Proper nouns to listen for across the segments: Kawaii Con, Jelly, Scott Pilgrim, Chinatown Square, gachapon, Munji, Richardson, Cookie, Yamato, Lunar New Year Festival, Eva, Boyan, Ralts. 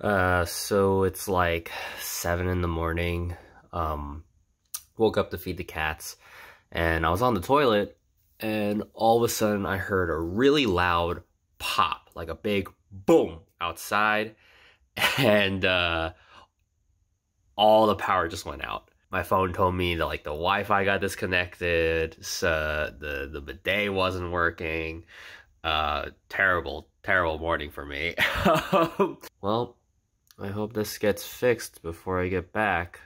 So it's like 7 in the morning. Woke up to feed the cats, and I was on the toilet, and all of a sudden I heard a really loud pop, like a big boom outside, and all the power just went out. My phone told me that like the Wi-Fi got disconnected, so the bidet wasn't working. Terrible morning for me. Well, I hope this gets fixed before I get back.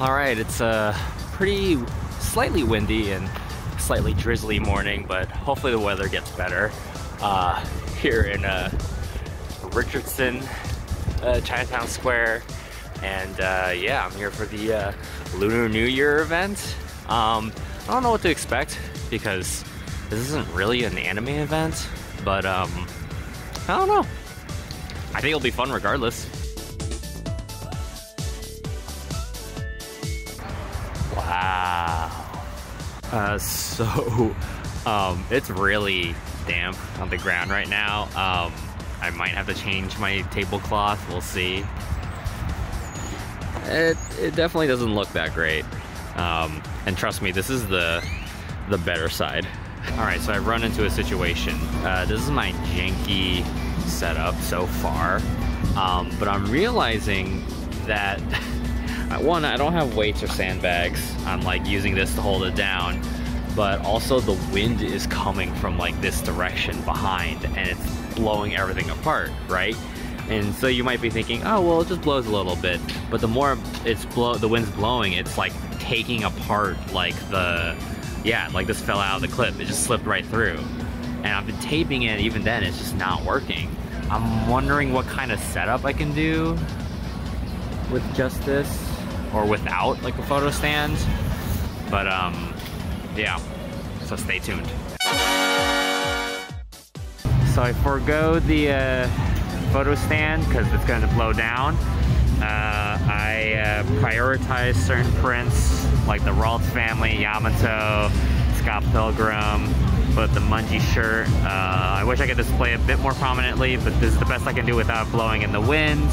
All right, it's a pretty slightly windy and slightly drizzly morning, but hopefully the weather gets better here in Richardson, Chinatown Square. And yeah, I'm here for the Lunar New Year event. I don't know what to expect because this isn't really an anime event, but I don't know. I think it'll be fun regardless. Wow. It's really damp on the ground right now. I might have to change my tablecloth, we'll see. It definitely doesn't look that great. And trust me, this is the better side. All right, so I've run into a situation. This is my janky setup so far, but I'm realizing that one, I don't have weights or sandbags. I'm like using this to hold it down, but also the wind is coming from like this direction behind, and it's blowing everything apart, right? And so you might be thinking, oh, well, it just blows a little bit. But the more the wind's blowing, it's like taking apart like like this fell out of the clip. It just slipped right through. And I've been taping it, even then, it's just not working. I'm wondering what kind of setup I can do with just this, or without like a photo stand. But yeah, so stay tuned. So I forgo the photo stand because it's going to blow down. I prioritize certain prints like the Ralts family, Yamato, Scott Pilgrim, but the Munji shirt. I wish I could display a bit more prominently, but this is the best I can do without blowing in the wind.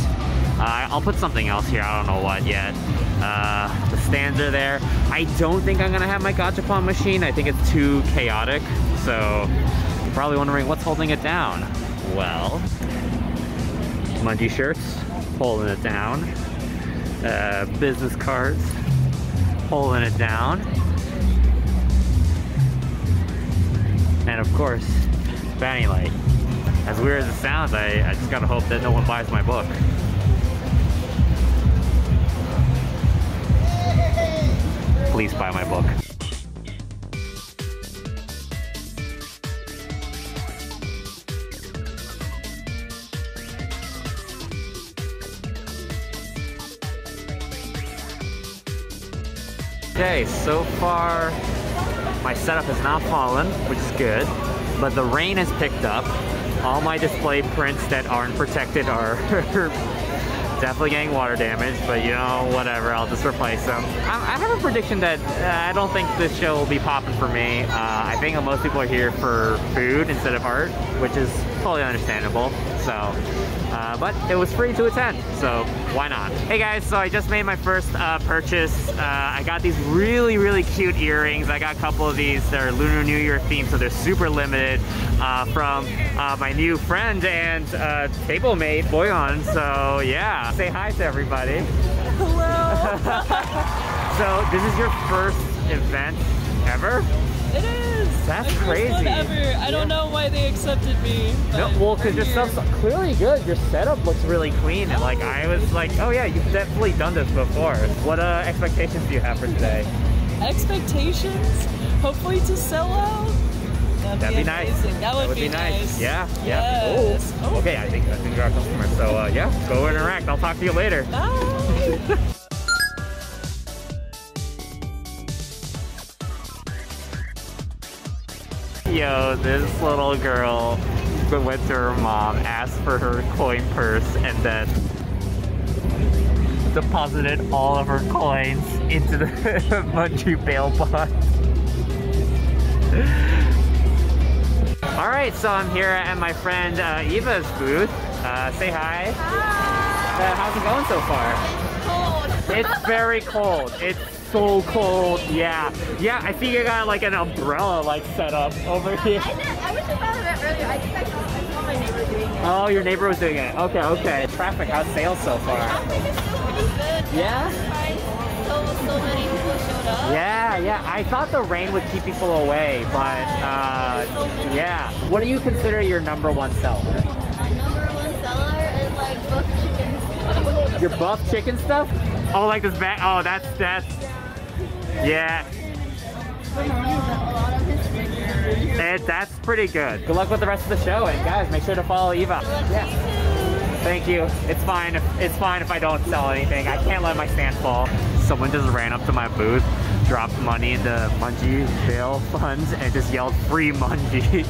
I'll put something else here, I don't know what yet. The stands are there. I don't think I'm gonna have my gachapon machine. I think it's too chaotic. So you're probably wondering what's holding it down. Well, Munji shirts, holding it down. Business cards, holding it down. And of course, Fanny Light. As weird as it sounds, I just gotta hope that no one buys my book. Please buy my book. Okay, so far my setup has not fallen, which is good, but the rain has picked up. All my display prints that aren't protected are definitely getting water damage, but you know, whatever, I'll just replace them. I have a prediction that I don't think this show will be popping for me. I think most people are here for food instead of art, which is totally understandable. So, but it was free to attend, so why not? Hey guys, so I just made my first purchase. I got these really cute earrings. I got a couple of these. They're Lunar New Year themed, so they're super limited, from my new friend and table mate, Boyan. So yeah. Say hi to everybody. Hello. So this is your first event ever? It is. That's crazy. First one ever. I don't know why they accepted me. No, well, because your stuff's clearly good. Your setup looks really clean, and like I was like, oh yeah, you've definitely done this before. What expectations do you have for today? Expectations? Hopefully to sell out. That'd be nice. That would be nice. Yeah. Yes. Oh. Okay, I think you're our customer. So yeah, go interact. I'll talk to you later. Bye. Yo, this little girl went to her mom, asked for her coin purse, and then deposited all of her coins into the Munji bail bond. Alright, so I'm here at my friend Eva's booth. Say hi. Hi. How's it going so far? It's cold. It's very cold. It's so cold, yeah. Yeah, I think I got like an umbrella like set up over here. I wish I thought of that earlier. I think I saw my neighbor doing it. Oh, your neighbor was doing it. Okay, okay. Traffic, how's sales so far? Traffic is still pretty good. Yeah? So many people showed up. Yeah, yeah. I thought the rain would keep people away, but yeah. What do you consider your number one seller? My number one seller is like buff chicken stuff. Your buff chicken stuff? Oh, like this bag? Oh, that's... Yeah. And that's pretty good. Good luck with the rest of the show, and guys, make sure to follow Eva. Yeah. Thank you. It's fine. It's fine if I don't sell anything. I can't let my stand fall. Someone just ran up to my booth, dropped money into Munji bail funds, and just yelled, "Free Munji."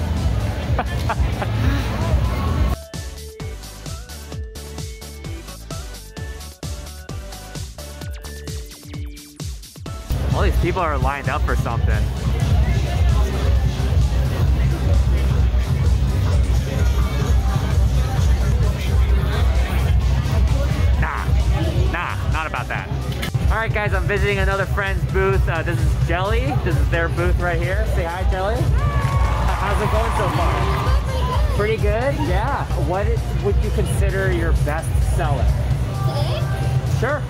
All these people are lined up for something. Nah, not about that. All right, guys, I'm visiting another friend's booth. This is Jelly. This is their booth right here. Say hi, Jelly. How's it going so far? Pretty good. Yeah. What would you consider your best seller? Today? Sure.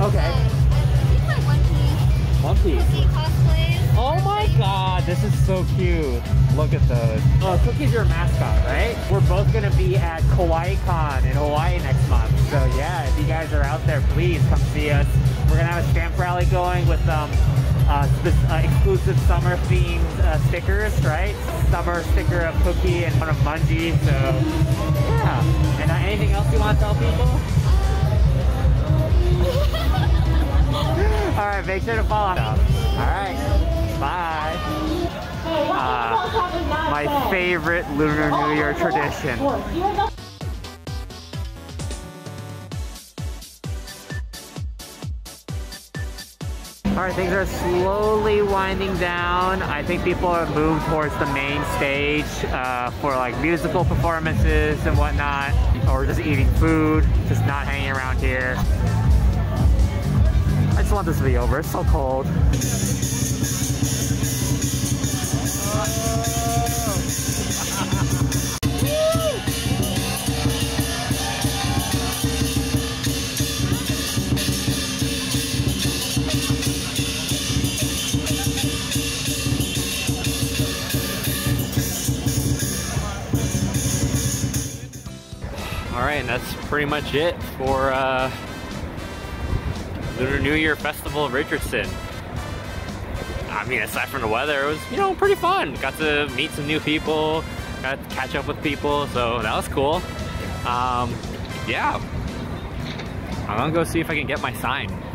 Okay. I like One Piece. One Piece? Cookie cosplays. Oh my god, this is so cute. Look at those. Oh, Cookie's your mascot, right? We're both going to be at Kawaii Con in Hawaii next month. So yeah, if you guys are out there, please come see us. We're going to have a stamp rally going with exclusive summer themed stickers, right? Summer sticker of Cookie and one of Munji. So yeah. And anything else you want to tell people? Alright, make sure to follow. Alright, bye. My favorite Lunar New Year tradition. Alright, things are slowly winding down. I think people are moved towards the main stage for like musical performances and whatnot, or just eating food, just not hanging around here. I just want this to be over, it's so cold. Alright, and that's pretty much it for Lunar New Year Festival of Richardson. I mean, aside from the weather, it was, you know, pretty fun. Got to meet some new people, got to catch up with people, so that was cool. Yeah. I'm gonna go see if I can get my sign.